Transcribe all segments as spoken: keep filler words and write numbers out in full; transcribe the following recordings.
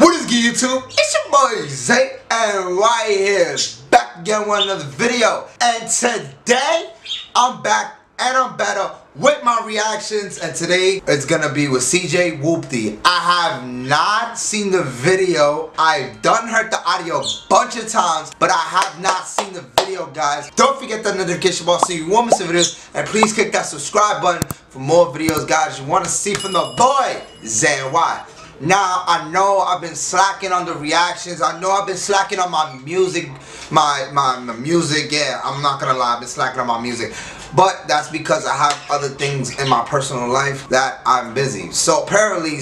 What is good, YouTube? It's your boy Zay and Y here, back again with another video. And today, I'm back and I'm better with my reactions. And today, it's gonna be with C J Whoopty. I have not seen the video. I've done heard the audio a bunch of times, but I have not seen the video, guys. Don't forget that notification box so you won't miss the videos. And please click that subscribe button for more videos, guys, you wanna see from the boy ZayNY. Now, I know I've been slacking on the reactions. I know I've been slacking on my music. My, my, my music, yeah, I'm not gonna lie, I've been slacking on my music. But that's because I have other things in my personal life that I'm busy. So apparently,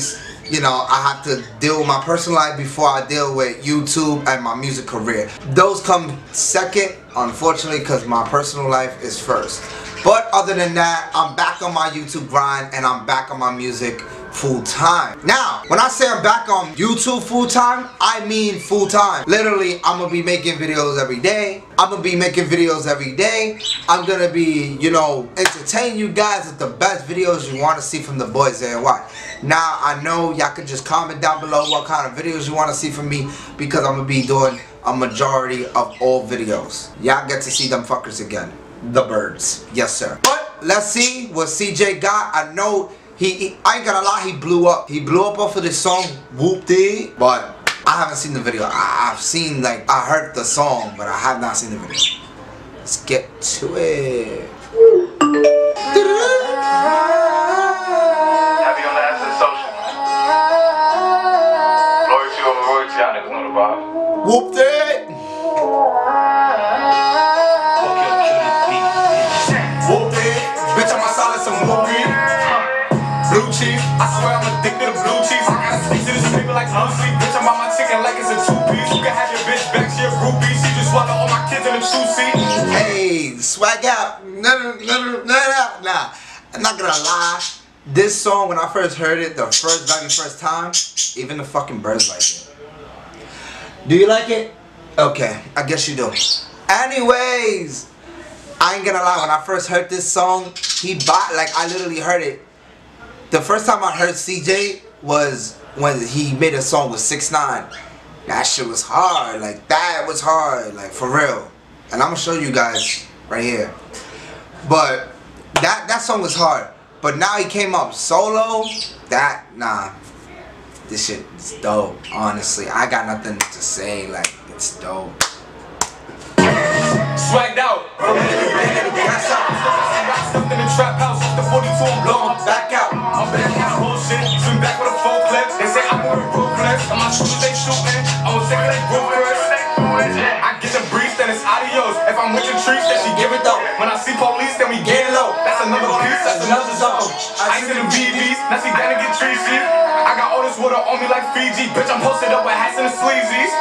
you know, I have to deal with my personal life before I deal with YouTube and my music career. Those come second, unfortunately, because my personal life is first. But other than that, I'm back on my YouTube grind and I'm back on my music full time. Now, when I say I'm back on YouTube full time, I mean full time. Literally, I'm gonna be making videos every day. I'm gonna be making videos every day. I'm gonna be, you know, entertaining you guys with the best videos you wanna see from the boys ZayNY. Now, I know y'all could just comment down below what kind of videos you wanna see from me because I'm gonna be doing a majority of all videos. Y'all get to see them fuckers again. The birds. Yes, sir. But let's see what C J got. I know He, he, I ain't gonna lie, he blew up. He blew up off of this song, Whoopty. But I haven't seen the video. I, I've seen, like, I heard the song, but I have not seen the video. Let's get to it. Happy on the ass of social. Loyalty over royalty, y'all niggas know the vibe. Whoopty! Whoopty! Bitch, I'ma silence some Whoopty. Blue cheese, I swear I'm addicted to blue cheese. I gotta speak to this nigga like I'm sleep. Bitch, I'm on my chicken like it's a two-piece. You can have your bitch back, she a groupie. She just swallow all my kids in them shoe-seat. Hey, swag out. Nah, nah, nah, nah, nah. I'm not gonna lie. This song, when I first heard it, the first very first time, even the fucking birds like it. Do you like it? Okay, I guess you do. Anyways, I ain't gonna lie. When I first heard this song, he bought, like, I literally heard it. The first time I heard C J was when he made a song with six nine. That shit was hard, like that was hard, like for real. And I'm gonna show you guys right here. But that that song was hard. But now he came up solo. That nah, this shit is dope. Honestly, I got nothing to say. Like it's dope. Swagged out. That's up. I got something in the trap house. The forty-two, I'm blowing back out. I'm back out bullshit. Swing back with a full clip. They say I'm going ruthless. I'm not shooting, they shooting. I'm gonna take it like ruthless. I get the breeze, then it's adios. If I'm with the trees, then she give it though. When I see police, then we get low. That's another piece, that's another zone. I see the B Bs, now she gonna get treacy. I got all this water on me like Fiji. Bitch, I'm posted up with hats and the sleazies.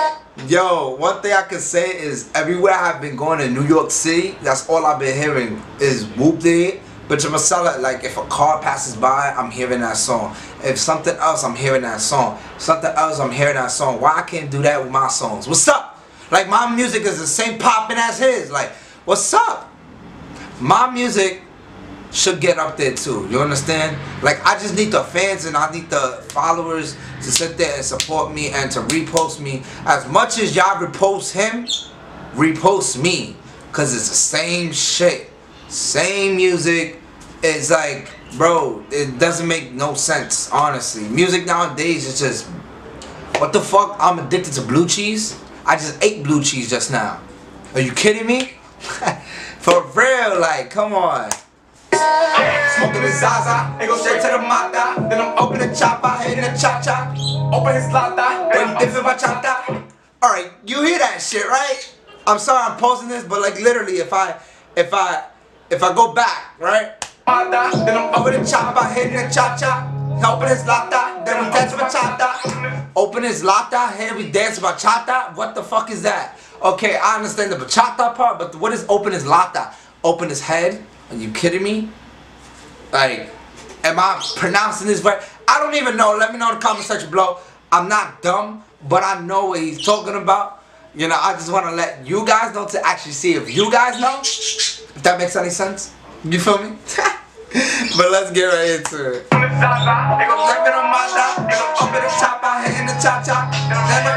Yo, one thing I can say is everywhere I've been going in New York City, that's all I've been hearing is Whoopty. Bitch, I'ma sell it. Like if a car passes by, I'm hearing that song. If something else, I'm hearing that song. Something else, I'm hearing that song. Why I can't do that with my songs? What's up? Like my music is the same popping as his. Like, what's up? My music should get up there too. You understand? Like I just need the fans and I need the followers to sit there and support me and to repost me. As much as y'all repost him, repost me. Cause it's the same shit. Same music. It's like, bro, it doesn't make no sense, honestly. Music nowadays is just what the fuck? I'm addicted to blue cheese? I just ate blue cheese just now. Are you kidding me? For real, like, come on. Smoking the Zaza, it goes straight to the Mata. Then I'm open the chopper, hitting the cha-cha. Open his lata, then dips in bachata. Alright, you hear that shit, right? I'm sorry I'm posting this, but like literally if I if I if I go back, right? Mata, then I'm open the chopper, hitting the cha-cha. Open his lata, then we dance bachata. Open his lata, here we dance bachata. What the fuck is that? Okay, I understand the bachata part, but what is open his lata? Open his head? Are you kidding me? Like, am I pronouncing this right? I don't even know. Let me know in the comment section below. I'm not dumb, but I know what he's talking about. You know, I just want to let you guys know to actually see if you guys know. If that makes any sense. You feel me? But let's get right into it. chop chop. Never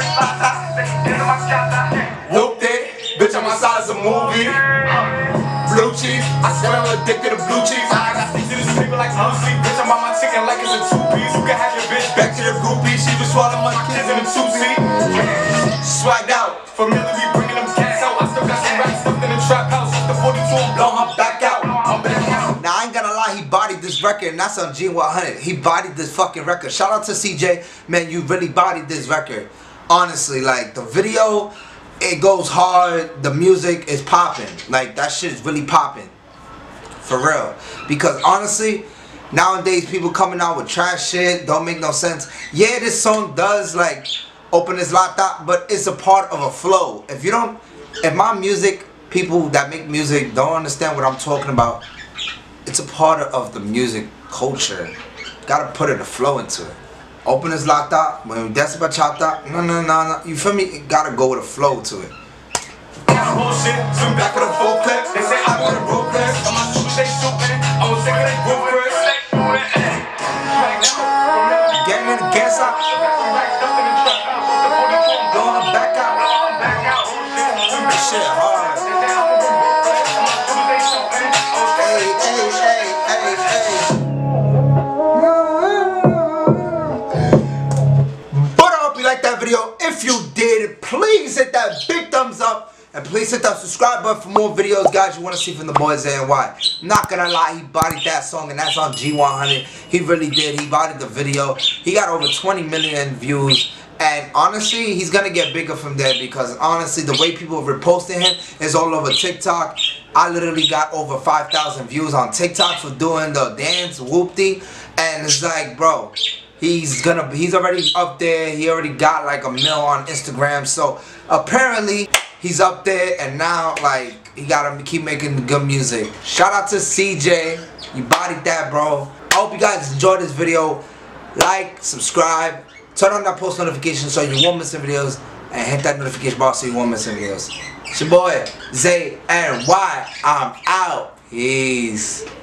Whoopty, bitch, I'm outside as a movie. Blue cheese, I swear I'm addicted to blue cheese. I got these people like Lucy. Bitch, I'm on my chicken like it's a two piece. You can have your bitch back to your groupie. She just swallowed my kids in a two seat. Swagged out, familiar be bringing them cats out. I still got some racks stuffed in the trap house. The forty-two, I'm blowing my back out. I'm back out. Now I ain't gonna lie, he bodied this record, and that's on G one hundred. He bodied this fucking record. Shout out to C J, man, you really bodied this record. Honestly, like the video. It goes hard, the music is popping. Like, that shit is really popping. For real. Because honestly, nowadays people coming out with trash shit, don't make no sense. Yeah, this song does, like, open his laptop, but it's a part of a flow. If you don't, if my music, people that make music don't understand what I'm talking about, it's a part of the music culture. Gotta put it a flow into it. Open is locked up, when that's about chopped up, no, no, no, no, you feel me? It gotta go with a flow to it. Bullshit, swim back with a full clip. They say I got a real clip. I'm not shooting, they shooting. I'm sick of that group work. Gang in the gas out. Blowing them back out. This shit hard. Hey, hey, hey, hey, hey. If you did, please hit that big thumbs up and please hit that subscribe button for more videos, guys. You want to see from the boy ZayNY. Not gonna lie, he bodied that song, and that's on G one hundred. He really did. He bodied the video. He got over twenty million views, and honestly, he's gonna get bigger from there because honestly, the way people are reposting him is all over TikTok. I literally got over five thousand views on TikTok for doing the dance Whoopty, and it's like, bro. He's gonna, he's already up there, he already got like a mil on Instagram, so apparently he's up there and now like he gotta keep making good music. Shout out to C J, you bodied that, bro. I hope you guys enjoyed this video. Like, subscribe, turn on that post notification so you won't miss any videos, and hit that notification bar so you won't miss any videos. It's your boy, ZayNY, I'm out. Peace.